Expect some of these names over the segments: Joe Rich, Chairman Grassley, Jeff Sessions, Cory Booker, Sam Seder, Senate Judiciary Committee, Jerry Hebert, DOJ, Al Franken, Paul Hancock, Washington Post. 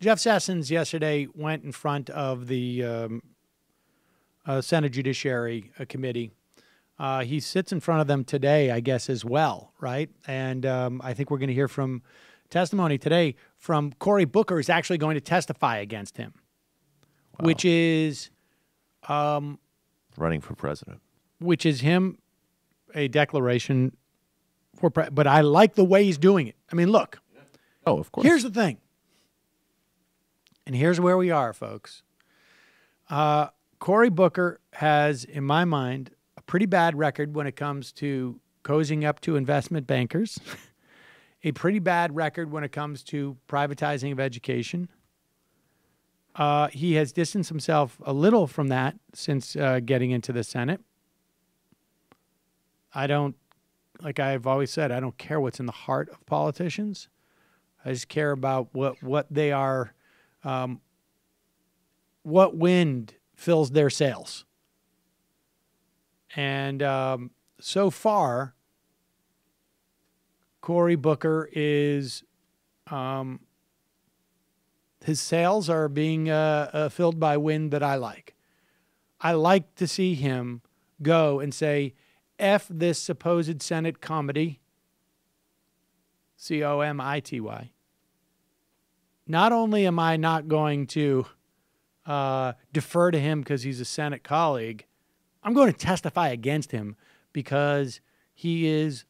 Jeff Sessions yesterday went in front of the Senate Judiciary Committee. He sits in front of them today, I guess, as well, right? And I think we're going to hear from testimony today from Cory Booker, who's actually going to testify against him, wow. Which is... running for president. Which is him, a declaration for president. But I like the way he's doing it. I mean, look. Yeah. Oh, of course. Here's the thing. And here's where we are, folks. Cory Booker has, in my mind, a pretty bad record when it comes to cozying up to investment bankers, a pretty bad record when it comes to privatizing of education. He has distanced himself a little from that since getting into the Senate. I don't, like I've always said, I don't care what's in the heart of politicians. I just care about what they are... what wind fills their sails. And so far, Cory Booker is, his sails are being filled by wind that I like. I like to see him go and say, F this supposed Senate comedy, C-O-M-I-T-Y. Not only am I not going to defer to him because he's a Senate colleague, I'm going to testify against him because he is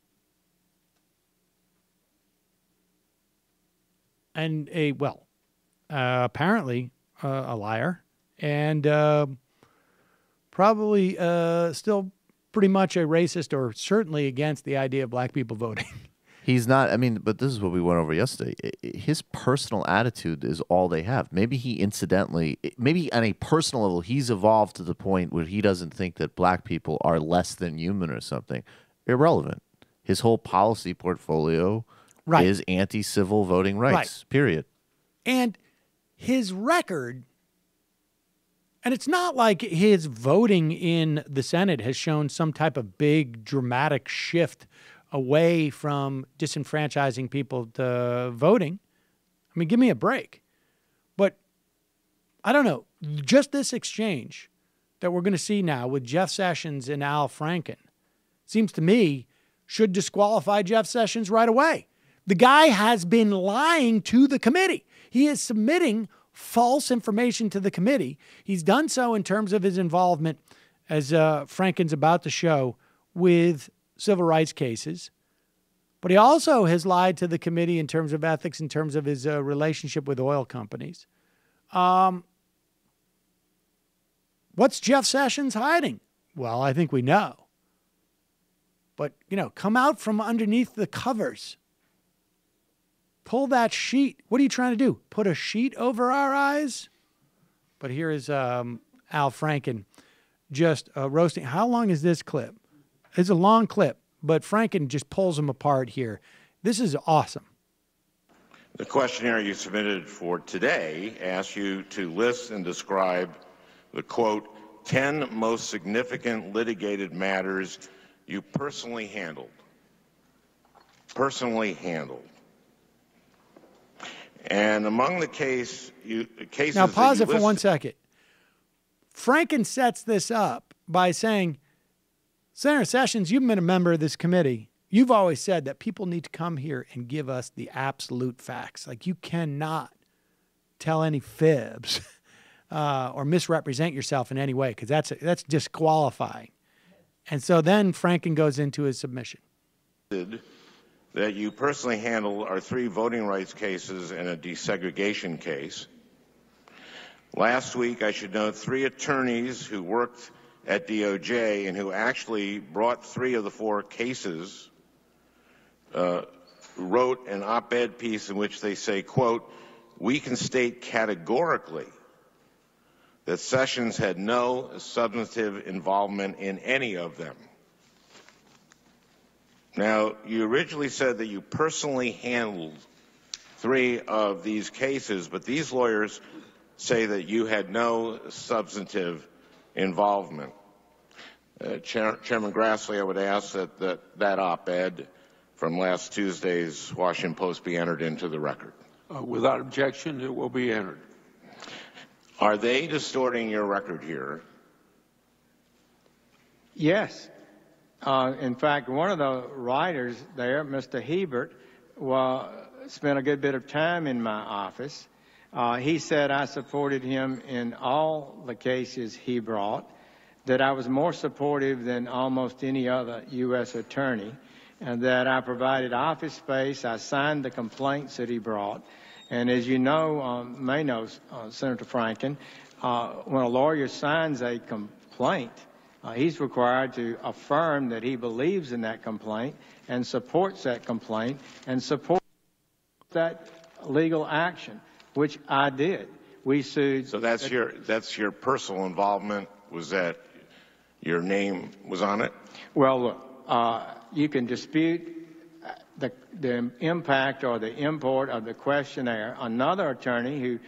apparently a liar and probably still pretty much a racist or certainly against the idea of black people voting. He's not, I mean, but this is what we went over yesterday. His personal attitude is all they have. Maybe he incidentally, maybe on a personal level, he's evolved to the point where he doesn't think that black people are less than human or something. Irrelevant. His whole policy portfolio right. is anti-civil voting rights, right. period. And his record, and it's not like his voting in the Senate has shown some type of big dramatic shift away from disenfranchising people to voting. I mean, give me a break. But I don't know, just this exchange that we're going to see now with Jeff Sessions and Al Franken seems to me should disqualify Jeff Sessions right away. The guy has been lying to the committee. He is submitting false information to the committee. He's done so in terms of his involvement, as Franken's about to show, with civil rights cases, but he also has lied to the committee in terms of ethics, in terms of his relationship with oil companies. What's Jeff Sessions hiding? Well, I think we know. But, you know, come out from underneath the covers. Pull that sheet. What are you trying to do? Put a sheet over our eyes? But here is Al Franken just roasting. How long is this clip? It's a long clip, but Franken just pulls them apart here. This is awesome. The questionnaire you submitted for today asks you to list and describe the, quote, 10 most significant litigated matters you personally handled. Personally handled. And among the cases now, pause it for 1 second. Franken sets this up by saying, Senator Sessions, you've been a member of this committee. You've always said that people need to come here and give us the absolute facts. Like, you cannot tell any fibs or misrepresent yourself in any way, because that's disqualifying. And so then Franken goes into his submission. That you personally handled are 3 voting rights cases and a desegregation case. Last week, I should note 3 attorneys who worked at DOJ and who actually brought 3 of the 4 cases, wrote an op-ed piece in which they say, quote, we can state categorically that Sessions had no substantive involvement in any of them. Now, you originally said that you personally handled 3 of these cases, but these lawyers say that you had no substantive involvement. Chairman Grassley, I would ask that that op-ed from last Tuesday's Washington Post be entered into the record. Without objection, it will be entered. Are they distorting your record here? Yes. In fact, one of the writers there, Mr. Hebert, spent a good bit of time in my office. He said I supported him in all the cases he brought, that I was more supportive than almost any other U.S. attorney, and that I provided office space. I signed the complaints that he brought. And as you know, Senator Franken, when a lawyer signs a complaint, he's required to affirm that he believes in that complaint and supports that complaint and supports that legal action, which I did. We sued. So that's your personal involvement. Was that your name was on it? Well, look, you can dispute the impact or the import of the questionnaire. Another attorney, who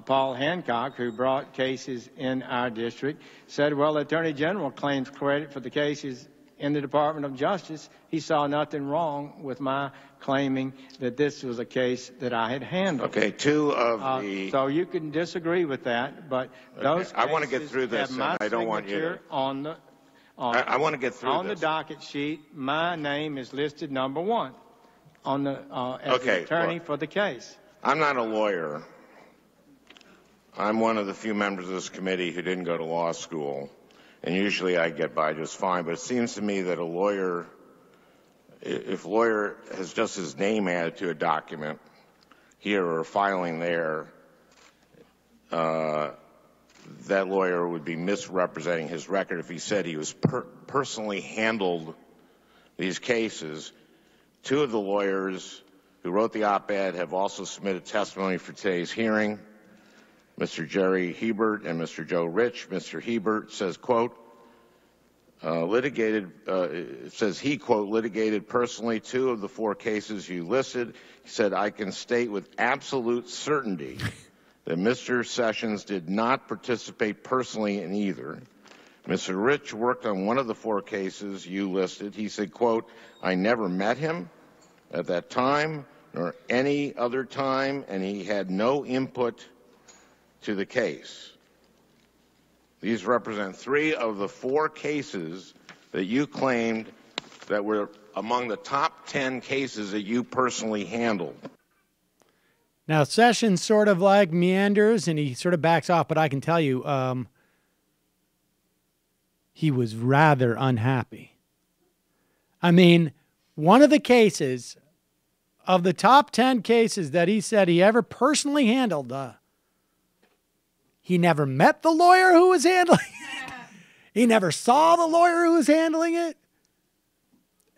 Paul Hancock, who brought cases in our district, said, well, the Attorney General claims credit for the cases in the Department of Justice. He saw nothing wrong with my claiming that this was a case that I had handled. Okay, two of the... So you can disagree with that, but those cases... I want to get through this, and I don't want you to... I want to get through on this. The docket sheet, my name is listed number one on the as the attorney for the case. I'm not a lawyer. I'm one of the few members of this committee who didn't go to law school, and usually I get by just fine. But it seems to me that a lawyer, if lawyer has just his name added to a document here or filing there, that lawyer would be misrepresenting his record if he said he was personally handled these cases. Two of the lawyers who wrote the op-ed have also submitted testimony for today's hearing, Mr. Jerry Hebert and Mr. Joe Rich. Mr. Hebert says, quote, litigated personally two of the four cases you listed. He said, I can state with absolute certainty that Mr. Sessions did not participate personally in either. Mr. Rich worked on one of the four cases you listed. He said, quote, I never met him at that time nor any other time, and he had no input to the case. These represent three of the four cases that you claimed that were among the top 10 cases that you personally handled. Now, Sessions sort of like meanders and he sort of backs off, but I can tell you he was rather unhappy. I mean, one of the cases, of the top 10 cases that he said he ever personally handled, he never met the lawyer who was handling it. He never saw the lawyer who was handling it.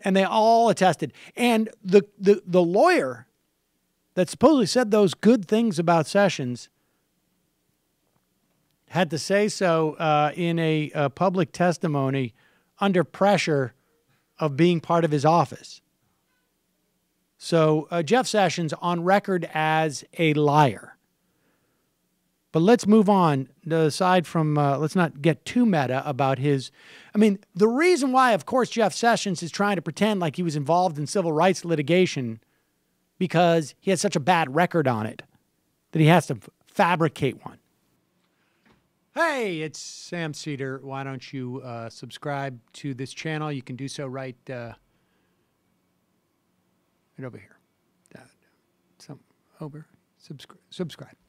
And they all attested. And the lawyer that supposedly said those good things about Sessions had to say so in a public testimony under pressure of being part of his office. So Jeff Sessions on record as a liar. But let's move on. Aside from, let's not get too meta about his... I mean, the reason why, of course, Jeff Sessions is trying to pretend like he was involved in civil rights litigation because he has such a bad record on it that he has to fabricate one. Hey, it's Sam Seder. Why don't you subscribe to this channel? You can do so right over here. Subscribe.